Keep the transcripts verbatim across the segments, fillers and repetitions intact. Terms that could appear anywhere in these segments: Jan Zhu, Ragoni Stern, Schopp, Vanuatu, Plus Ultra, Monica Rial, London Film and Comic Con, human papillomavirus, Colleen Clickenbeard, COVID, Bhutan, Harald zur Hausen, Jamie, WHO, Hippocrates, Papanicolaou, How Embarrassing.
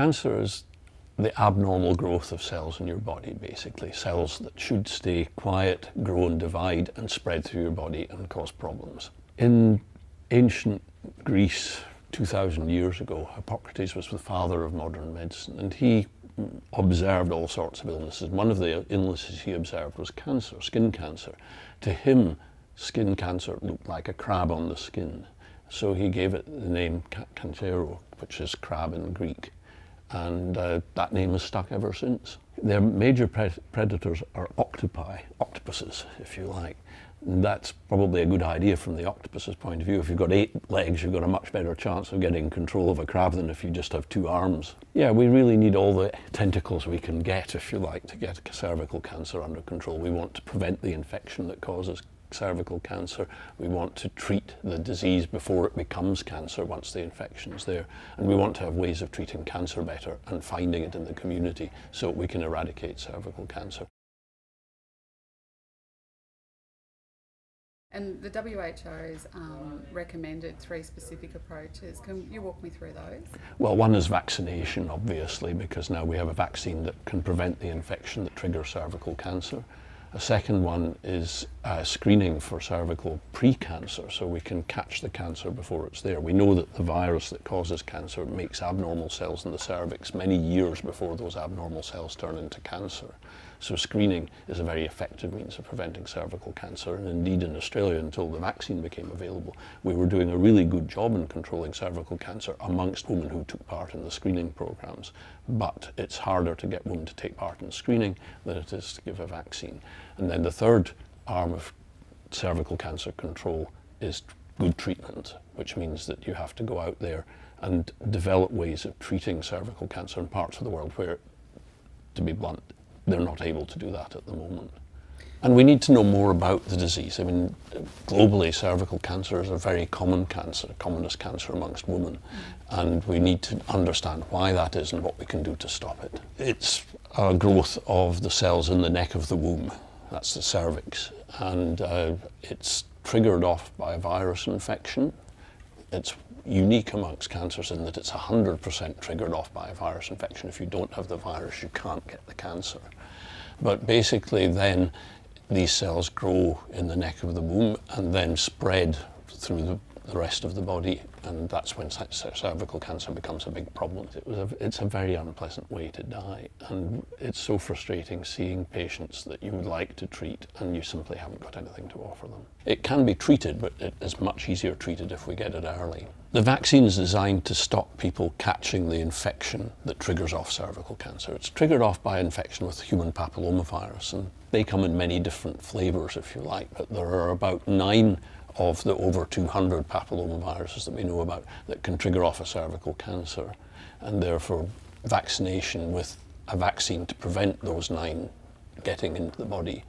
cancer is the abnormal growth of cells in your body, basically. Cells that should stay quiet, grow and divide and spread through your body and cause problems. In ancient Greece, two thousand years ago, Hippocrates was the father of modern medicine, and he observed all sorts of illnesses. One of the illnesses he observed was cancer, skin cancer. To him, skin cancer looked like a crab on the skin. So he gave it the name cantero, which is crab in Greek. And uh, that name has stuck ever since. Their major pre predators are octopi, octopuses, if you like. And that's probably a good idea from the octopus's point of view. If you've got eight legs, you've got a much better chance of getting control of a crab than if you just have two arms. Yeah, we really need all the tentacles we can get, if you like, to get cervical cancer under control. We want to prevent the infection that causes cervical cancer. We want to treat the disease before it becomes cancer once the infection's there. And we want to have ways of treating cancer better and finding it in the community so we can eradicate cervical cancer. And the W H O's um, recommended three specific approaches. Can you walk me through those? Well, one is vaccination, obviously, because now we have a vaccine that can prevent the infection that triggers cervical cancer. A second one is uh, screening for cervical pre-cancer, so we can catch the cancer before it's there. We know that the virus that causes cancer makes abnormal cells in the cervix many years before those abnormal cells turn into cancer. So screening is a very effective means of preventing cervical cancer, and indeed in Australia, until the vaccine became available, we were doing a really good job in controlling cervical cancer amongst women who took part in the screening programs. But it's harder to get women to take part in screening than it is to give a vaccine. And then the third arm of cervical cancer control is good treatment, which means that you have to go out there and develop ways of treating cervical cancer in parts of the world where, to be blunt, they're not able to do that at the moment. And we need to know more about the disease. I mean, globally, cervical cancer is a very common cancer, commonest cancer amongst women. And we need to understand why that is and what we can do to stop it. It's a growth of the cells in the neck of the womb. That's the cervix. And uh, it's triggered off by a virus infection. It's unique amongst cancers in that it's one hundred percent triggered off by a virus infection. If you don't have the virus, you can't get the cancer. But basically then these cells grow in the neck of the womb and then spread through the, the rest of the body, and that's when cervical cancer becomes a big problem. It was a, it's a very unpleasant way to die, and it's so frustrating seeing patients that you would like to treat and you simply haven't got anything to offer them. It can be treated, but it is much easier treated if we get it early. The vaccine is designed to stop people catching the infection that triggers off cervical cancer. It's triggered off by infection with human papillomavirus, and they come in many different flavours, if you like, but there are about nine of the over two hundred papillomaviruses that we know about that can trigger off a cervical cancer, and therefore vaccination with a vaccine to prevent those nine getting into the body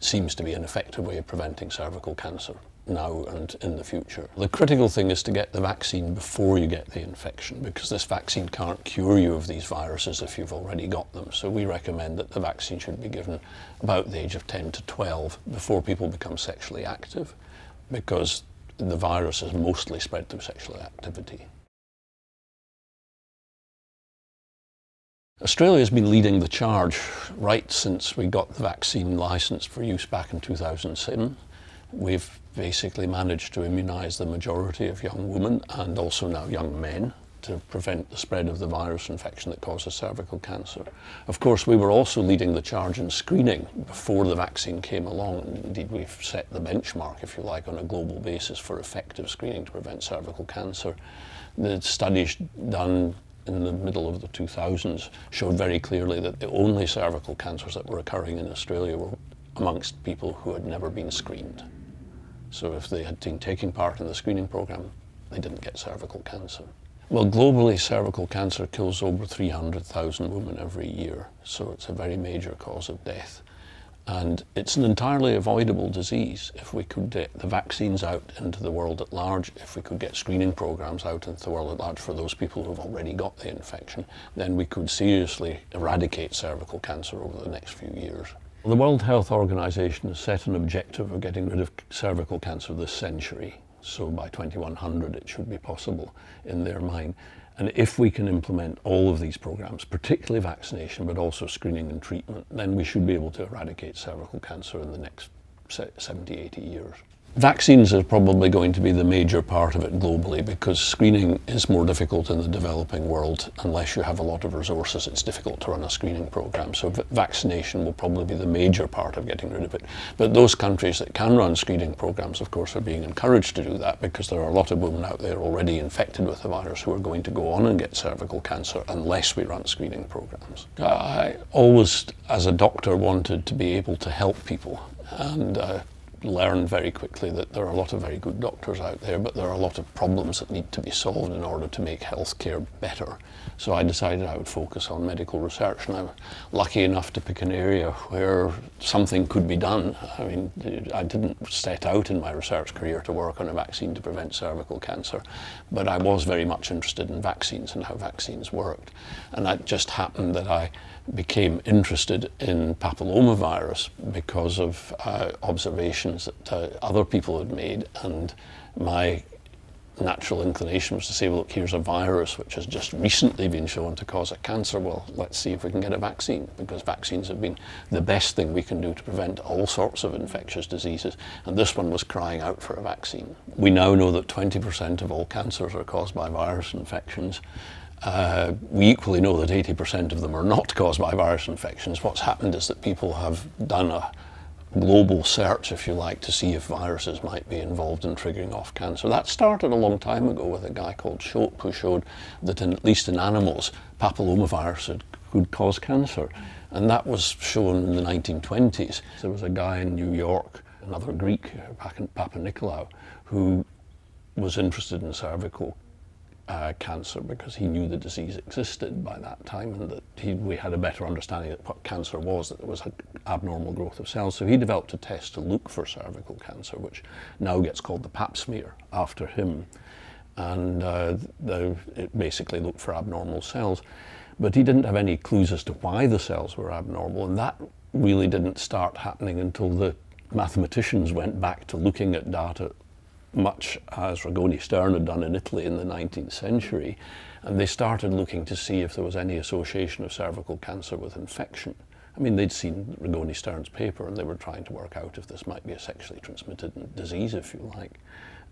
seems to be an effective way of preventing cervical cancer now and in the future. The critical thing is to get the vaccine before you get the infection, because this vaccine can't cure you of these viruses if you've already got them. So we recommend that the vaccine should be given about the age of ten to twelve before people become sexually active, because the virus is mostly spread through sexual activity. Australia has been leading the charge right since we got the vaccine licensed for use back in two thousand seven. We've basically managed to immunise the majority of young women and also now young men to prevent the spread of the virus infection that causes cervical cancer. Of course, we were also leading the charge in screening before the vaccine came along, and indeed we've set the benchmark, if you like, on a global basis for effective screening to prevent cervical cancer. The studies done in the middle of the two thousands showed very clearly that the only cervical cancers that were occurring in Australia were amongst people who had never been screened. So if they had been taking part in the screening program, they didn't get cervical cancer. Well, globally, cervical cancer kills over three hundred thousand women every year, so it's a very major cause of death. And it's an entirely avoidable disease if we could get the vaccines out into the world at large, if we could get screening programs out into the world at large for those people who've already got the infection, then we could seriously eradicate cervical cancer over the next few years. The World Health Organization has set an objective of getting rid of cervical cancer this century. So by twenty-one hundred it should be possible in their mind. And if we can implement all of these programs, particularly vaccination, but also screening and treatment, then we should be able to eradicate cervical cancer in the next seventy, eighty years. Vaccines are probably going to be the major part of it globally, because screening is more difficult in the developing world. Unless you have a lot of resources, it's difficult to run a screening program. So vaccination will probably be the major part of getting rid of it. But those countries that can run screening programs, of course, are being encouraged to do that, because there are a lot of women out there already infected with the virus who are going to go on and get cervical cancer unless we run screening programs. I always, as a doctor, wanted to be able to help people, and uh, learned very quickly that there are a lot of very good doctors out there, but there are a lot of problems that need to be solved in order to make healthcare better. So I decided I would focus on medical research, and I was lucky enough to pick an area where something could be done. I mean, I didn't set out in my research career to work on a vaccine to prevent cervical cancer, but I was very much interested in vaccines and how vaccines worked. And it just happened that I became interested in papillomavirus because of uh, observations that uh, other people had made, and my natural inclination was to say, well, look, here's a virus which has just recently been shown to cause a cancer. Well, let's see if we can get a vaccine, because vaccines have been the best thing we can do to prevent all sorts of infectious diseases, and this one was crying out for a vaccine. We now know that twenty percent of all cancers are caused by virus infections. Uh, we equally know that eighty percent of them are not caused by virus infections. What's happened is that people have done a global search, if you like, to see if viruses might be involved in triggering off cancer. That started a long time ago with a guy called Schopp, who showed that in, at least in animals, papillomavirus had, could cause cancer. And that was shown in the nineteen twenties. There was a guy in New York, another Greek, back in Papanicolaou, who was interested in cervical Uh, cancer because he knew the disease existed by that time, and that he, we had a better understanding of what cancer was, that it was an abnormal growth of cells. So he developed a test to look for cervical cancer, which now gets called the pap smear after him, and uh, the, it basically looked for abnormal cells. But he didn't have any clues as to why the cells were abnormal, and that really didn't start happening until the mathematicians went back to looking at data, much as Ragoni Stern had done in Italy in the nineteenth century, and they started looking to see if there was any association of cervical cancer with infection. I mean, they'd seen Ragoni Stern's paper, and they were trying to work out if this might be a sexually transmitted disease, if you like.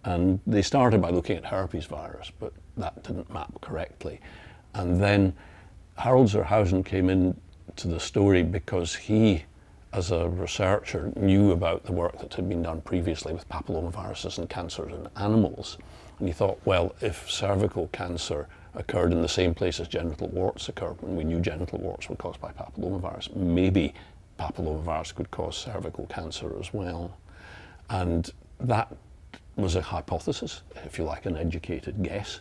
And they started by looking at herpes virus, but that didn't map correctly. And then Harald zur Hausen came into the story because he, as a researcher, knew about the work that had been done previously with papillomaviruses and cancers in animals. And he thought, well, if cervical cancer occurred in the same place as genital warts occurred, when we knew genital warts were caused by papillomavirus, maybe papillomavirus could cause cervical cancer as well. And that was a hypothesis, if you like, an educated guess.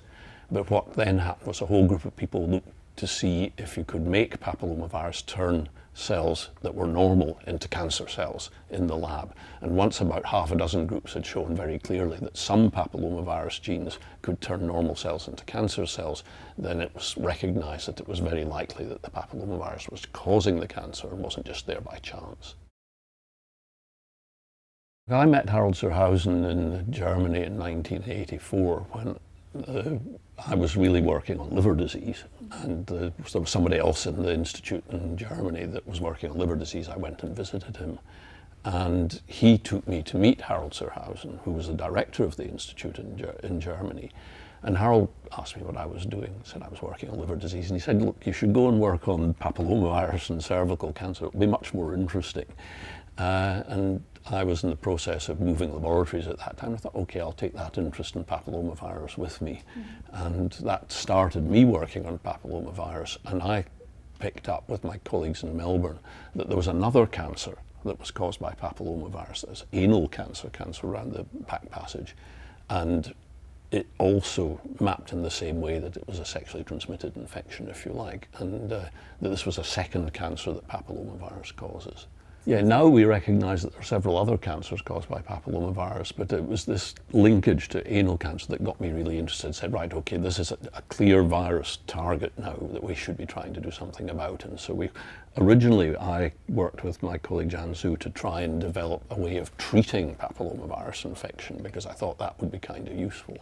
But what then happened was a whole group of people looked to see if you could make papillomavirus turn cells that were normal into cancer cells in the lab. And once about half a dozen groups had shown very clearly that some papillomavirus genes could turn normal cells into cancer cells, then it was recognized that it was very likely that the papillomavirus was causing the cancer and wasn't just there by chance. I met Harald zur Hausen in Germany in nineteen eighty-four when Uh, I was really working on liver disease, and uh, there was somebody else in the institute in Germany that was working on liver disease. I went and visited him, and he took me to meet Harald zur Hausen, who was the director of the institute in, Ger in Germany. And Harald asked me what I was doing. I said I was working on liver disease, and he said, look, you should go and work on papillomavirus and cervical cancer. It will be much more interesting. Uh, and I was in the process of moving laboratories at that time. I thought, okay, I'll take that interest in papillomavirus with me. Mm-hmm. And that started me working on papillomavirus, and I picked up with my colleagues in Melbourne that there was another cancer that was caused by papillomavirus. That was anal cancer, cancer around the back passage, and it also mapped in the same way, that it was a sexually transmitted infection, if you like, and uh, that this was a second cancer that papillomavirus causes. Yeah, now we recognize that there are several other cancers caused by papillomavirus, but it was this linkage to anal cancer that got me really interested. I said, right, okay, this is a, a clear virus target now that we should be trying to do something about. And so we, originally I worked with my colleague Jan Zhu to try and develop a way of treating papillomavirus infection, because I thought that would be kind of useful.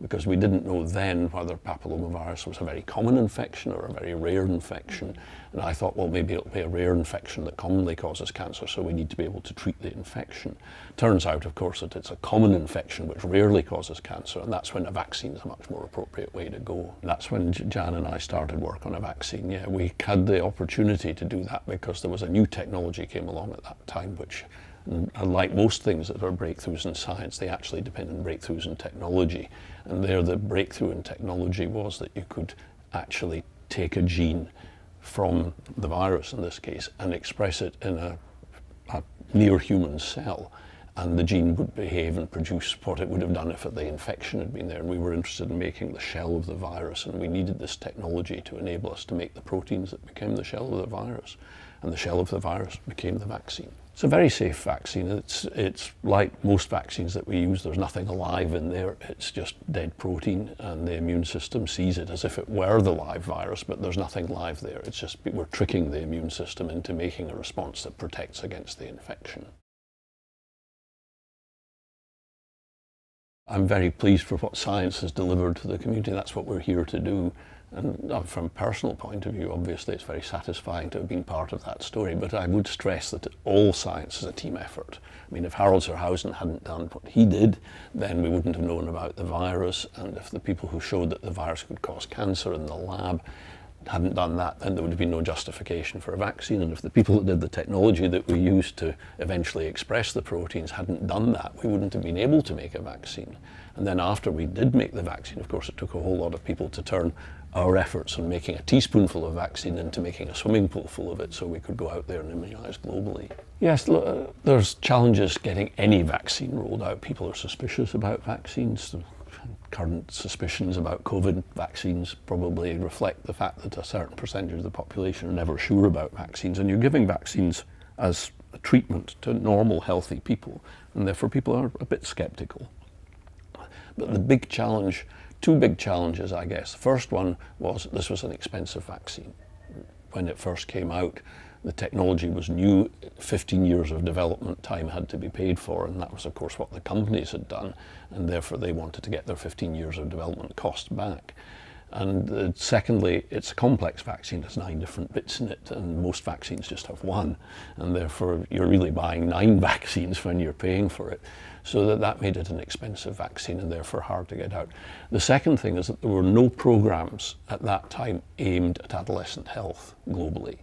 because we didn't know then whether papillomavirus was a very common infection or a very rare infection. And I thought, well, maybe it'll be a rare infection that commonly causes cancer, so we need to be able to treat the infection. Turns out, of course, that it's a common infection which rarely causes cancer, and that's when a vaccine is a much more appropriate way to go. That's when Jan and I started work on a vaccine. Yeah, we had the opportunity to do that because there was a new technology came along at that time, which, like most things that are breakthroughs in science, they actually depend on breakthroughs in technology. And there the breakthrough in technology was that you could actually take a gene from the virus, in this case, and express it in a, a near human cell, and the gene would behave and produce what it would have done if the infection had been there. And we were interested in making the shell of the virus, and we needed this technology to enable us to make the proteins that became the shell of the virus. And the shell of the virus became the vaccine. It's a very safe vaccine. It's, it's like most vaccines that we use. There's nothing alive in there. It's just dead protein, and the immune system sees it as if it were the live virus, but there's nothing live there. It's just we're tricking the immune system into making a response that protects against the infection. I'm very pleased for what science has delivered to the community. That's what we're here to do. And from a personal point of view, obviously, it's very satisfying to have been part of that story. But I would stress that all science is a team effort. I mean, if Harald zur Hausen hadn't done what he did, then we wouldn't have known about the virus. And if the people who showed that the virus could cause cancer in the lab hadn't done that, then there would have been no justification for a vaccine. And if the people that did the technology that we used to eventually express the proteins hadn't done that, we wouldn't have been able to make a vaccine. And then after we did make the vaccine, of course, it took a whole lot of people to turn our efforts on making a teaspoonful of vaccine into making a swimming pool full of it so we could go out there and immunise globally. Yes, look, there's challenges getting any vaccine rolled out. People are suspicious about vaccines. Current suspicions about COVID vaccines probably reflect the fact that a certain percentage of the population are never sure about vaccines, and you're giving vaccines as a treatment to normal, healthy people, and therefore people are a bit sceptical. But the big challenge, two big challenges, I guess. The first one was this was an expensive vaccine. When it first came out, the technology was new. fifteen years of development time had to be paid for, and that was, of course, what the companies had done, and therefore they wanted to get their fifteen years of development cost back. And uh, secondly, it's a complex vaccine. There's nine different bits in it, and most vaccines just have one, and therefore you're really buying nine vaccines when you're paying for it. So that, that made it an expensive vaccine and therefore hard to get out. The second thing is that there were no programs at that time aimed at adolescent health globally.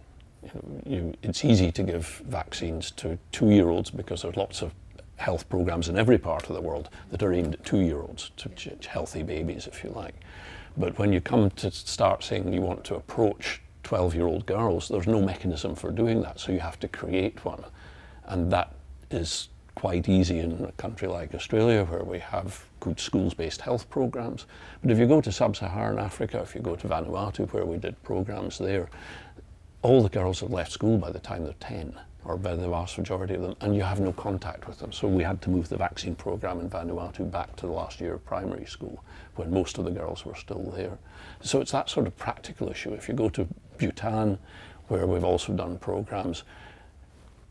You know, it's easy to give vaccines to two-year-olds because there's lots of health programs in every part of the world that are aimed at two-year-olds, to healthy babies, if you like. But when you come to start saying you want to approach twelve-year-old girls, there's no mechanism for doing that, so you have to create one. And that is quite easy in a country like Australia, where we have good schools-based health programs. But if you go to sub-Saharan Africa, if you go to Vanuatu, where we did programs there, all the girls have left school by the time they're ten, or by the vast majority of them, and you have no contact with them. So we had to move the vaccine program in Vanuatu back to the last year of primary school, when most of the girls were still there. So it's that sort of practical issue. If you go to Bhutan, where we've also done programs,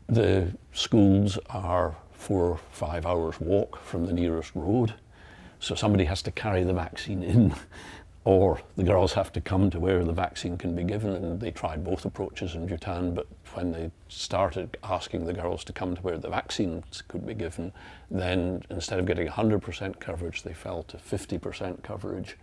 the schools are four or five hours walk from the nearest road. So somebody has to carry the vaccine in, or the girls have to come to where the vaccine can be given, and they tried both approaches in Bhutan, but when they started asking the girls to come to where the vaccines could be given, then instead of getting one hundred percent coverage, they fell to fifty percent coverage.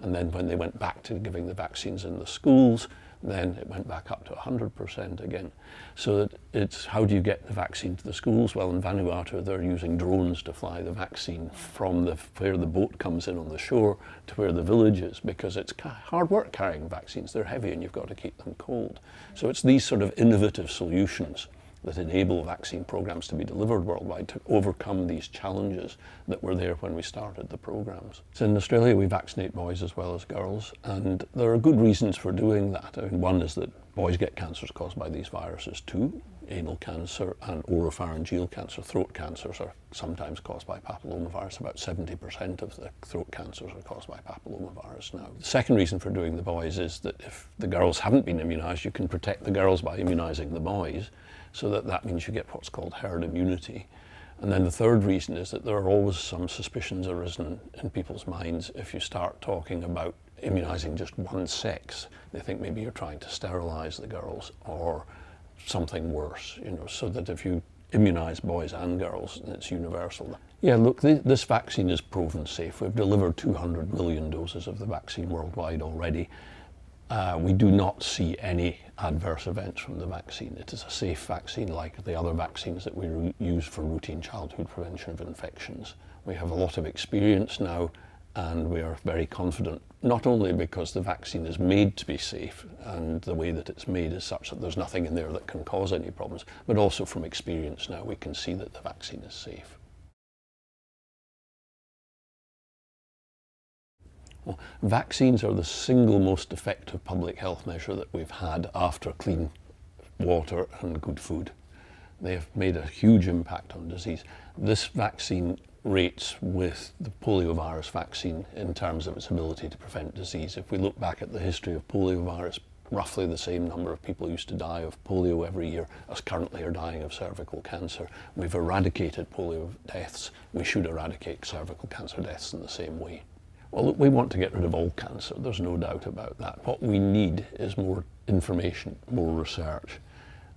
And then when they went back to giving the vaccines in the schools, then it went back up to one hundred percent again. So that it's, how do you get the vaccine to the schools? Well, in Vanuatu, they're using drones to fly the vaccine from the, where the boat comes in on the shore to where the village is, because it's hard work carrying vaccines. They're heavy and you've got to keep them cold. So it's these sort of innovative solutions that enable vaccine programs to be delivered worldwide to overcome these challenges that were there when we started the programs. So in Australia, we vaccinate boys as well as girls, and there are good reasons for doing that. I mean, one is that boys get cancers caused by these viruses too. Anal cancer and oropharyngeal cancer, throat cancers, are sometimes caused by papillomavirus. About seventy percent of the throat cancers are caused by papillomavirus now. The second reason for doing the boys is that if the girls haven't been immunised, you can protect the girls by immunising the boys, so that that means you get what's called herd immunity. And then the third reason is that there are always some suspicions arisen in people's minds if you start talking about immunizing just one sex. They think maybe you're trying to sterilize the girls or something worse, you know, so that if you immunize boys and girls, it's universal. Yeah, look, th this vaccine is proven safe. We've delivered two hundred million doses of the vaccine worldwide already. Uh, we do not see any adverse events from the vaccine. It is a safe vaccine like the other vaccines that we use for routine childhood prevention of infections. We have a lot of experience now and we are very confident, not only because the vaccine is made to be safe and the way that it's made is such that there's nothing in there that can cause any problems, but also from experience now we can see that the vaccine is safe. Well, vaccines are the single most effective public health measure that we've had after clean water and good food. They have made a huge impact on disease. This vaccine rates with the poliovirus vaccine in terms of its ability to prevent disease. If we look back at the history of poliovirus, roughly the same number of people used to die of polio every year as currently are dying of cervical cancer. We've eradicated polio deaths. We should eradicate cervical cancer deaths in the same way. Well, look, we want to get rid of all cancer, there's no doubt about that. What we need is more information, more research.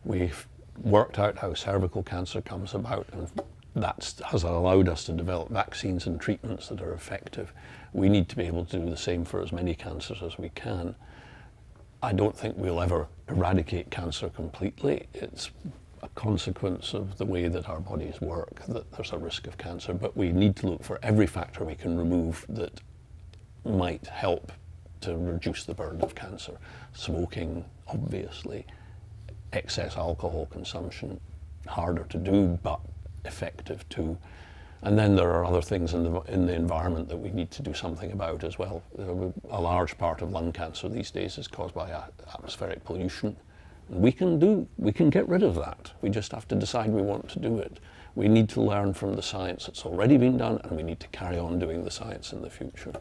We've worked out how cervical cancer comes about, and that has allowed us to develop vaccines and treatments that are effective. We need to be able to do the same for as many cancers as we can. I don't think we'll ever eradicate cancer completely. It's a consequence of the way that our bodies work, that there's a risk of cancer, but we need to look for every factor we can remove that might help to reduce the burden of cancer. Smoking, obviously, excess alcohol consumption, harder to do but effective too. And then there are other things in the, in the environment that we need to do something about as well. A large part of lung cancer these days is caused by atmospheric pollution. We can do, we can get rid of that. We just have to decide we want to do it. We need to learn from the science that's already been done, and we need to carry on doing the science in the future.